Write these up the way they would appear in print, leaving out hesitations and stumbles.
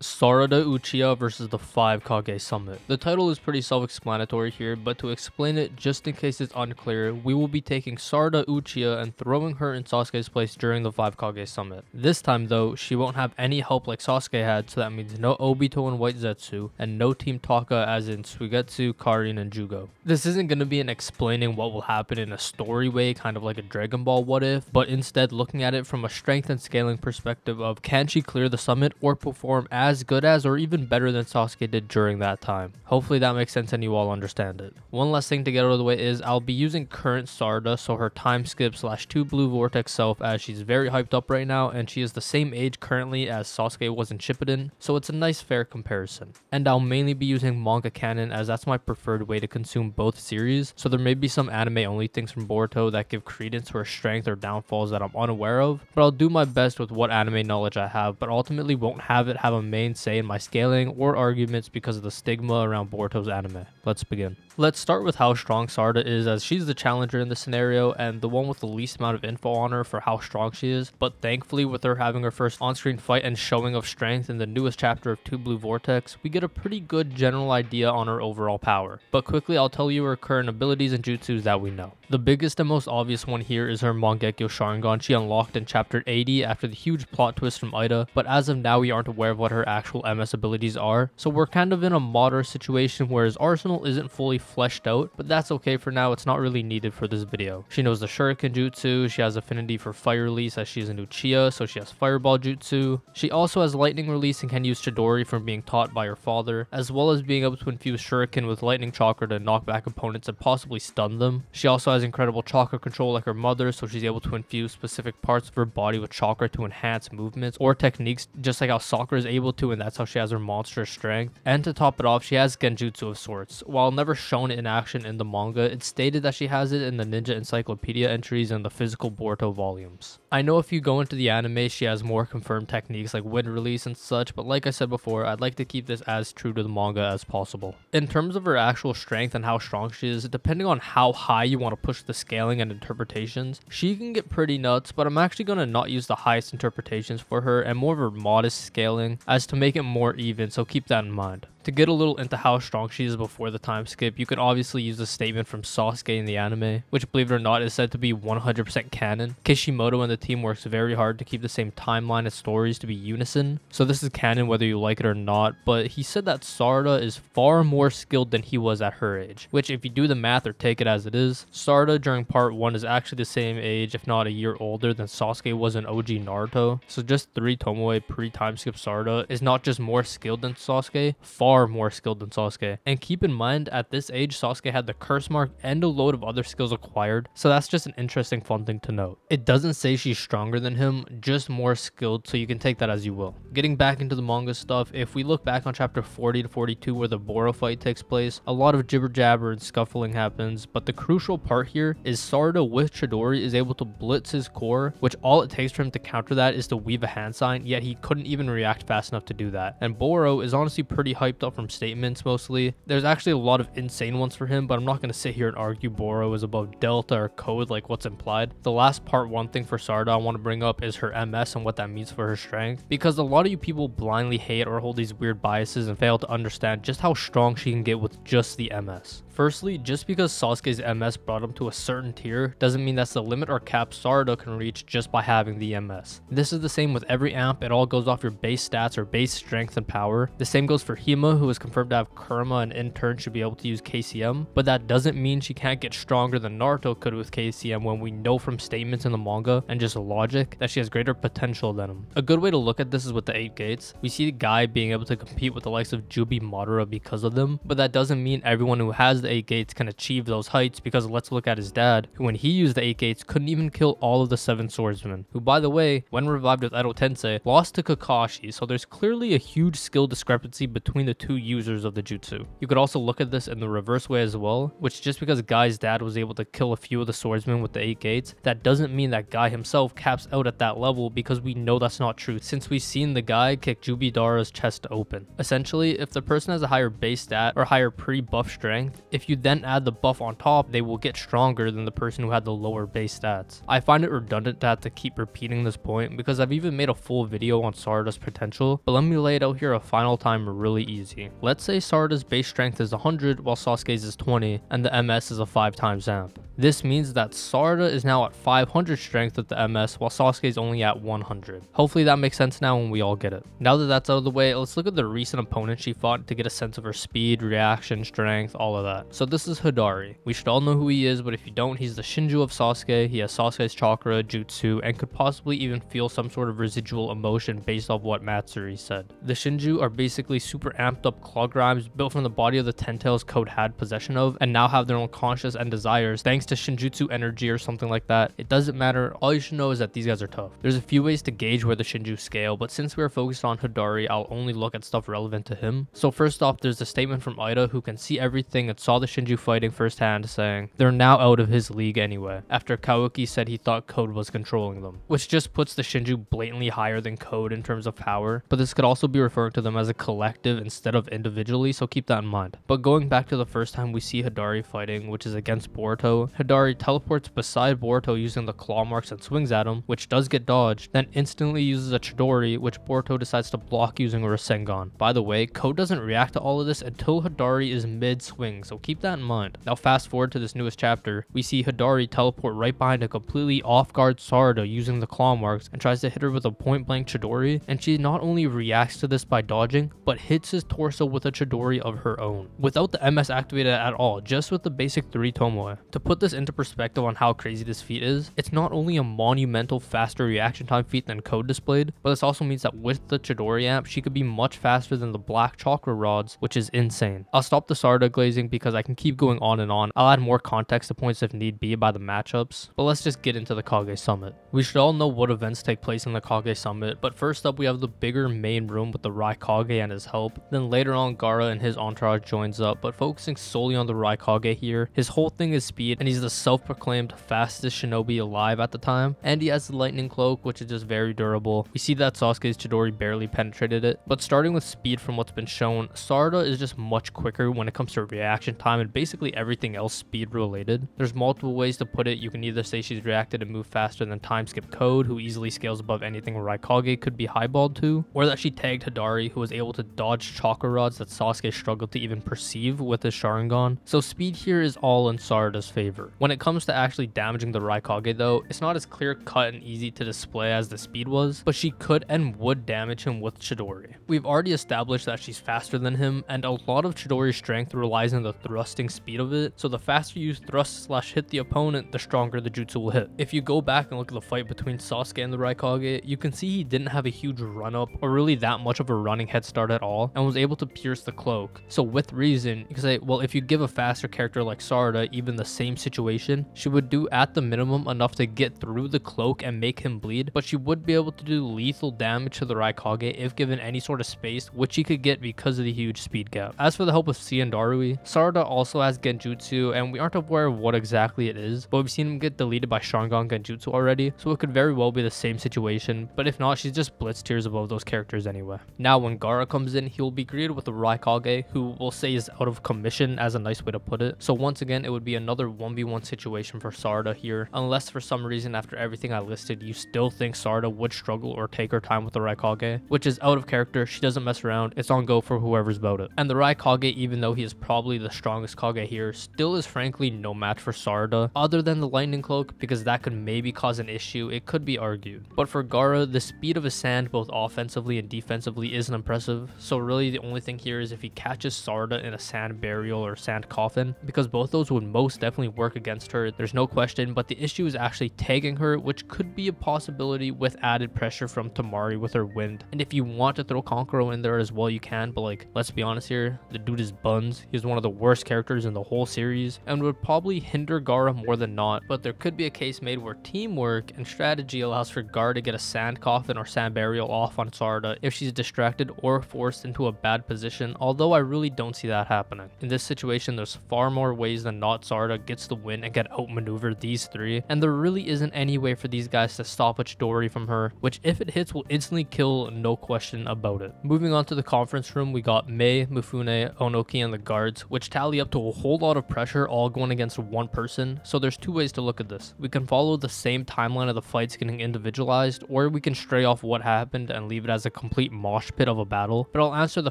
Sarada Uchiha versus the 5 Kage Summit. The title is pretty self-explanatory here, but to explain it just in case it's unclear, we will be taking Sarada Uchiha and throwing her in Sasuke's place during the 5 Kage Summit. This time though, she won't have any help like Sasuke had, so that means no Obito and White Zetsu, and no Team Taka as in Suigetsu, Karin, and Jugo. This isn't going to be an explaining what will happen in a story way, kind of like a Dragon Ball what if, but instead looking at it from a strength and scaling perspective of can she clear the summit or perform as good as or even better than Sasuke did during that time. Hopefully that makes sense and you all understand it. One last thing to get out of the way is I'll be using current Sarada, so her time skip / 2 Blue Vortex self, as she's very hyped up right now and she is the same age currently as Sasuke was in Shippuden, so it's a nice fair comparison. And I'll mainly be using manga canon as that's my preferred way to consume both series, so there may be some anime only things from Boruto that give credence to her strength or downfalls that I'm unaware of, but I'll do my best with what anime knowledge I have, but ultimately won't have it have a main say in my scaling or arguments because of the stigma around Boruto's anime. Let's begin. Let's start with how strong Sarada is, as she's the challenger in this scenario and the one with the least amount of info on her for how strong she is, but thankfully with her having her first on-screen fight and showing of strength in the newest chapter of 2 Blue Vortex, we get a pretty good general idea on her overall power, but quickly I'll tell you her current abilities and jutsus that we know. The biggest and most obvious one here is her Mangekyo Sharingan she unlocked in chapter 80 after the huge plot twist from Ida, but as of now we aren't aware of what her actual MS abilities are, so we're kind of in a modern situation where his arsenal isn't fully fleshed out, but that's okay for now, it's not really needed for this video. She knows the Shuriken Jutsu, she has affinity for Fire Release as she's an Uchiha, so she has Fireball Jutsu. She also has Lightning Release and can use Chidori from being taught by her father, as well as being able to infuse Shuriken with Lightning Chakra to knock back opponents and possibly stun them. She also has incredible chakra control like her mother, so she's able to infuse specific parts of her body with chakra to enhance movements or techniques, just like how Sakura is able to, and that's how she has her monstrous strength. And to top it off, she has Genjutsu of sorts. While never shown in action in the manga, it's stated that she has it in the Ninja Encyclopedia entries and the physical Boruto volumes. I know if you go into the anime, she has more confirmed techniques like wind release and such, but like I said before, I'd like to keep this as true to the manga as possible. In terms of her actual strength and how strong she is, depending on how high you want to push the scaling and interpretations, she can get pretty nuts, but I'm actually going to not use the highest interpretations for her and more of her modest scaling as to make it more even, so keep that in mind. To get a little into how strong she is before the time skip, you could obviously use the statement from Sasuke in the anime, which believe it or not is said to be 100% canon. Kishimoto and the team works very hard to keep the same timeline and stories to be unison, so this is canon whether you like it or not, but he said that Sarada is far more skilled than he was at her age, which if you do the math or take it as it is, Sarada during part 1 is actually the same age if not a year older than Sasuke was in OG Naruto, so just 3 tomoe pre-time skip Sarada is not just more skilled than Sasuke, far more skilled than Sasuke. And keep in mind, at this age Sasuke had the curse mark and a load of other skills acquired, so that's just an interesting fun thing to note. It doesn't say she's stronger than him, just more skilled, so you can take that as you will. Getting back into the manga stuff, if we look back on chapter 40 to 42 where the Boro fight takes place, a lot of jibber jabber and scuffling happens, but the crucial part here is Sarada with Chidori is able to blitz his core, which all it takes for him to counter that is to weave a hand sign, yet he couldn't even react fast enough to do that. And Boro is honestly pretty hyped up from statements mostly. There's actually a lot of insane ones for him, but I'm not going to sit here and argue Boro is above Delta or Code like what's implied. The last part one thing for Sarada I want to bring up is her MS and what that means for her strength, because a lot of you people blindly hate or hold these weird biases and fail to understand just how strong she can get with just the MS. Firstly, just because Sasuke's MS brought him to a certain tier doesn't mean that's the limit or cap Sarada can reach just by having the MS. This is the same with every amp, it all goes off your base stats or base strength and power. The same goes for Hima, who is confirmed to have Kurama and in turn should be able to use KCM, but that doesn't mean she can't get stronger than Naruto could with KCM when we know from statements in the manga and just logic that she has greater potential than him. A good way to look at this is with the 8 gates. We see the guy being able to compete with the likes of Jubi, Madara because of them, but that doesn't mean everyone who has the 8 gates can achieve those heights, because let's look at his dad, who when he used the 8 gates couldn't even kill all of the 7 swordsmen, who by the way, when revived with Edo Tensei, lost to Kakashi, so there's clearly a huge skill discrepancy between the two users of the jutsu. You could also look at this in the reverse way as well, which just because Guy's dad was able to kill a few of the swordsmen with the 8 gates, that doesn't mean that Guy himself caps out at that level, because we know that's not true since we've seen the Guy kick Jubidara's chest open. Essentially, if the person has a higher base stat or higher pre-buff strength, if you then add the buff on top, they will get stronger than the person who had the lower base stats. I find it redundant to have to keep repeating this point because I've even made a full video on Sarada's potential, but let me lay it out here a final time really easy. Let's say Sarada's base strength is 100 while Sasuke's is 20 and the MS is a 5x amp. This means that Sarada is now at 500 strength with the MS while Sasuke is only at 100. Hopefully that makes sense now and we all get it. Now that that's out of the way, let's look at the recent opponent she fought to get a sense of her speed, reaction, strength, all of that. So this is Hidari. We should all know who he is, but if you don't, he's the Shinju of Sasuke. He has Sasuke's chakra, jutsu, and could possibly even feel some sort of residual emotion based off what Matsuri said. The Shinju are basically super amped up claw grimes built from the body of the 10 tails Code had possession of, and now have their own conscience and desires thanks to Shinjutsu energy or something like that. It doesn't matter, all you should know is that these guys are tough. There's a few ways to gauge where the Shinju scale, but since we're focused on Hidari, I'll only look at stuff relevant to him. So first off, there's the statement from Ida, who can see everything and saw the Shinju fighting firsthand, saying, "They're now out of his league anyway," after Kawaki said he thought Code was controlling them, which just puts the Shinju blatantly higher than Code in terms of power, but this could also be referring to them as a collective instead of individually, so keep that in mind. But going back to the first time we see Hidari fighting, which is against Boruto, Hidari teleports beside Boruto using the claw marks and swings at him, which does get dodged, then instantly uses a Chidori, which Boruto decides to block using a Rasengan. By the way, Code doesn't react to all of this until Hidari is mid-swing, so keep that in mind. Now fast forward to this newest chapter, we see Hidari teleport right behind a completely off-guard Sarada using the claw marks and tries to hit her with a point-blank Chidori, and she not only reacts to this by dodging, but hits his torso with a Chidori of her own, without the MS activated at all, just with the basic 3 tomoe. To put this into perspective on how crazy this feat is, it's not only a monumental faster reaction time feat than Code displayed, but this also means that with the Chidori amp, she could be much faster than the black chakra rods, which is insane. I'll stop the Sarada glazing because I can keep going on and on. I'll add more context to points if need be by the matchups, but let's just get into the Kage Summit. We should all know what events take place in the Kage Summit, but first up we have the bigger main room with the Raikage and his help, then later on Gaara and his entourage joins up, but focusing solely on the Raikage here, his whole thing is speed, and he's the self-proclaimed fastest shinobi alive at the time, and he has the lightning cloak, which is just very durable. We see that Sasuke's Chidori barely penetrated it, but starting with speed from what's been shown, Sarada is just much quicker when it comes to reaction time and basically everything else speed related. There's multiple ways to put it. You can either say she's reacted and moved faster than time skip Code, who easily scales above anything Raikage could be highballed to, or that she tagged Hidari, who was able to dodge chakra rods that Sasuke struggled to even perceive with his Sharingan. So speed here is all in Sarada's favor. When it comes to actually damaging the Raikage though, it's not as clear cut and easy to display as the speed was, but she could and would damage him with Chidori. We've already established that she's faster than him, and a lot of Chidori's strength relies on the thrusting speed of it, so the faster you thrust / hit the opponent, the stronger the jutsu will hit. If you go back and look at the fight between Sasuke and the Raikage, you can see he didn't have a huge run up or really that much of a running head start at all, and was able to pierce the cloak. So with reason, you can say, well, if you give a faster character like Sarada even the same situation, she would do at the minimum enough to get through the cloak and make him bleed, but she would be able to do lethal damage to the Raikage if given any sort of space, which she could get because of the huge speed gap. As for the help of C and Darui, Sarada also has Genjutsu, and we aren't aware of what exactly it is, but we've seen him get deleted by Sharingan Genjutsu already, so it could very well be the same situation, but if not, she's just blitz tiers above those characters anyway. Now when Gaara comes in, he'll be greeted with a Raikage, who we'll say is out of commission, as a nice way to put it. So once again, it would be another 1v1 situation for Sarada here, unless for some reason after everything I listed, you still think Sarada would struggle or take her time with the Raikage, which is out of character. She doesn't mess around, it's on go for whoever's about it. And the Raikage, even though he is probably the strongest Kage here, still is frankly no match for Sarada, other than the lightning cloak, because that could maybe cause an issue, it could be argued. But for Gaara, the speed of his sand both offensively and defensively isn't impressive, so really the only thing here is if he catches Sarada in a sand burial or sand coffin, because both those would most definitely work work against her, there's no question, but the issue is actually tagging her, which could be a possibility with added pressure from Tamari with her wind. And if you want to throw Konkoro in there as well, you can, but like, let's be honest here, the dude is buns. He's one of the worst characters in the whole series and would probably hinder Gaara more than not, but there could be a case made where teamwork and strategy allows for Gaara to get a sand coffin or sand burial off on Sarada if she's distracted or forced into a bad position, although I really don't see that happening. In this situation, there's far more ways than not Sarada gets the win and get outmaneuvered these three, and there really isn't any way for these guys to stop a Chidori from her, which if it hits will instantly kill, no question about it. Moving on to the conference room, we got Mei, Mifune, Onoki, and the guards, which tally up to a whole lot of pressure all going against one person, so there's two ways to look at this. We can follow the same timeline of the fights getting individualized, or we can stray off what happened and leave it as a complete mosh pit of a battle, but I'll answer the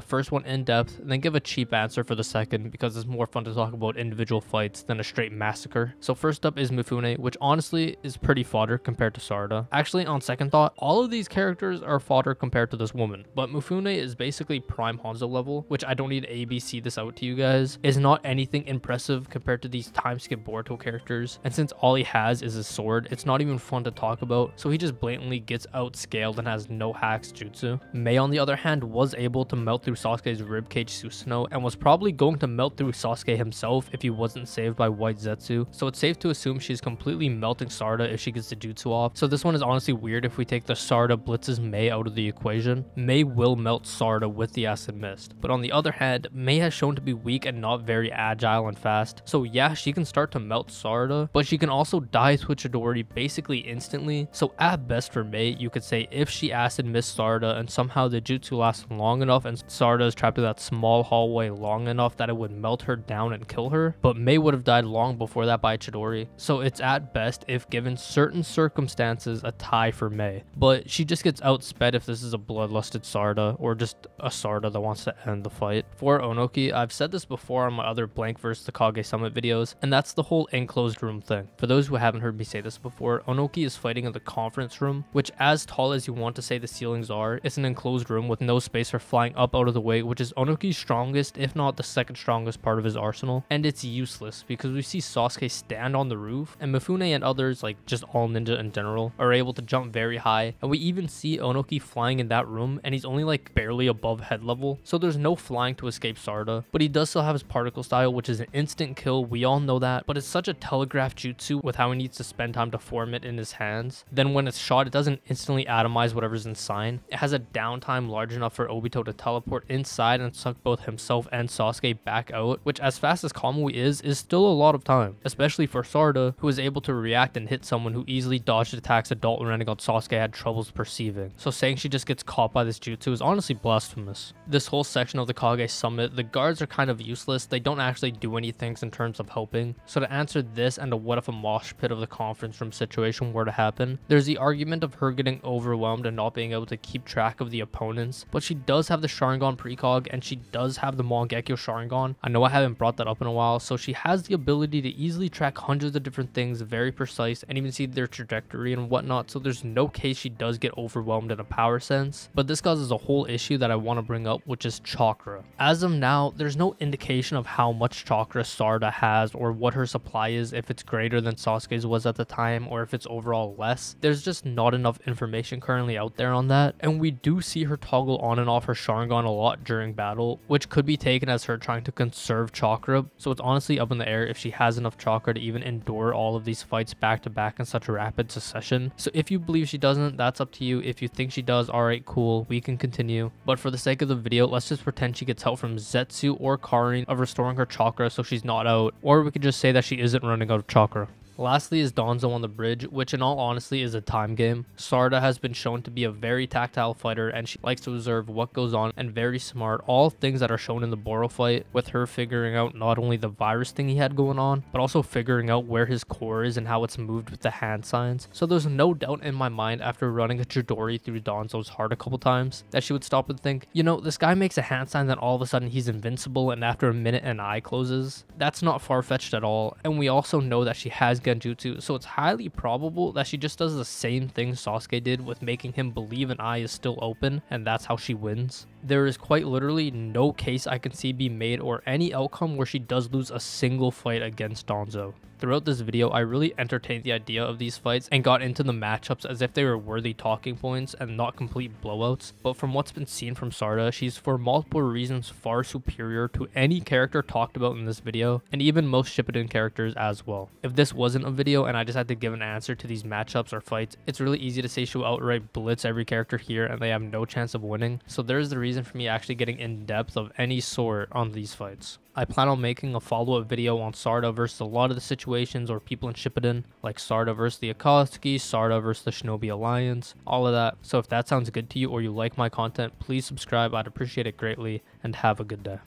first one in depth and then give a cheap answer for the second because it's more fun to talk about individual fights than a straight massacre. So first up is Mifune, which honestly is pretty fodder compared to Sarada. Actually, on second thought, all of these characters are fodder compared to this woman, but Mifune is basically prime Hanzo level, which I don't need to ABC this out to you guys, is not anything impressive compared to these time skip Boruto characters, and since all he has is his sword, it's not even fun to talk about, so he just blatantly gets outscaled and has no hacks jutsu. Mei, on the other hand, was able to melt through Sasuke's ribcage Susanoo and was probably going to melt through Sasuke himself if he wasn't saved by White Zetsu, so it's safe to assume she's completely melting Sarada if she gets the jutsu off, so this one is honestly weird if we take the Sarada blitzes Mei out of the equation. Mei will melt Sarada with the acid mist, but on the other hand, Mei has shown to be weak and not very agile and fast, so yeah, she can start to melt Sarada, but she can also die to Chidori basically instantly, so at best for Mei, you could say if she acid missed Sarada and somehow the jutsu lasts long enough and Sarada is trapped in that small hallway long enough that it would melt her down and kill her, but Mei would have died long before that by Chidori, so it's at best, if given certain circumstances, a tie for Mei, but she just gets outsped if this is a bloodlusted Sarada or just a Sarada that wants to end the fight. For Onoki, I've said this before on my other Blank vs the Kage Summit videos, and that's the whole enclosed room thing. For those who haven't heard me say this before, Onoki is fighting in the conference room, which as tall as you want to say the ceilings are, it's an enclosed room with no space for flying up out of the way, which is Onoki's strongest, if not the second strongest part of his arsenal, and it's useless because we see Sasuke stand on the roof, and Mifune and others, like just all ninja in general, are able to jump very high, and we even see Onoki flying in that room, and he's only like barely above head level, so there's no flying to escape Sarada, but he does still have his particle style, which is an instant kill, we all know that, but it's such a telegraph jutsu with how he needs to spend time to form it in his hands. Then when it's shot, it doesn't instantly atomize whatever's inside. It has a downtime large enough for Obito to teleport inside and suck both himself and Sasuke back out, which as fast as Kamui is still a lot of time, especially for Sarada, who is able to react and hit someone who easily dodged attacks adult Renegade Sasuke had troubles perceiving. So saying she just gets caught by this jutsu is honestly blasphemous. This whole section of the Kage Summit, the guards are kind of useless, they don't actually do anything in terms of helping, so to answer this and a what if a mosh pit of the conference room situation were to happen, there's the argument of her getting overwhelmed and not being able to keep track of the opponents, but she does have the Sharingan precog and she does have the Mangekyo Sharingan. I know I haven't brought that up in a while, so she has the ability to easily track hundreds of different things, very precise, and even see their trajectory and whatnot, so there's no case she does get overwhelmed in a power sense, but this causes a whole issue that I want to bring up, which is chakra. As of now, there's no indication of how much chakra Sarada has or what her supply is, if it's greater than Sasuke's was at the time or if it's overall less. There's just not enough information currently out there on that, and we do see her toggle on and off her Sharingan a lot during battle, which could be taken as her trying to conserve chakra, so it's honestly up in the air if she has enough chakra to even endure all of these fights back to back in such a rapid succession. So if you believe she doesn't, that's up to you. If you think she does, alright, cool, we can continue, but for the sake of the video, let's just pretend she gets help from Zetsu or Karin of restoring her chakra so she's not out, or we could just say that she isn't running out of chakra. Lastly is Danzo on the bridge, which in all honesty is a time game. Sarada has been shown to be a very tactile fighter and she likes to observe what goes on and very smart, all things that are shown in the Boro fight, with her figuring out not only the virus thing he had going on, but also figuring out where his core is and how it's moved with the hand signs. So there's no doubt in my mind after running a Chidori through Danzo's heart a couple times that she would stop and think, you know, this guy makes a hand sign that all of a sudden he's invincible and after a minute an eye closes. That's not far-fetched at all, and we also know that she has Genjutsu, so it's highly probable that she just does the same thing Sasuke did with making him believe an eye is still open, and that's how she wins. there is quite literally no case I can see be made or any outcome where she does lose a single fight against Danzo. Throughout this video, I really entertained the idea of these fights and got into the matchups as if they were worthy talking points and not complete blowouts, but from what's been seen from Sarada, she's for multiple reasons far superior to any character talked about in this video, and even most Shippuden characters as well. If this wasn't a video and I just had to give an answer to these matchups or fights, it's really easy to say she'll outright blitz every character here and they have no chance of winning, so there's the reason for me actually getting in depth of any sort on these fights. I plan on making a follow-up video on Sarada versus a lot of the situations or people in Shippuden, like Sarada versus the Akatsuki, Sarada versus the Shinobi Alliance, all of that. So if that sounds good to you or you like my content, please subscribe, I'd appreciate it greatly, and have a good day.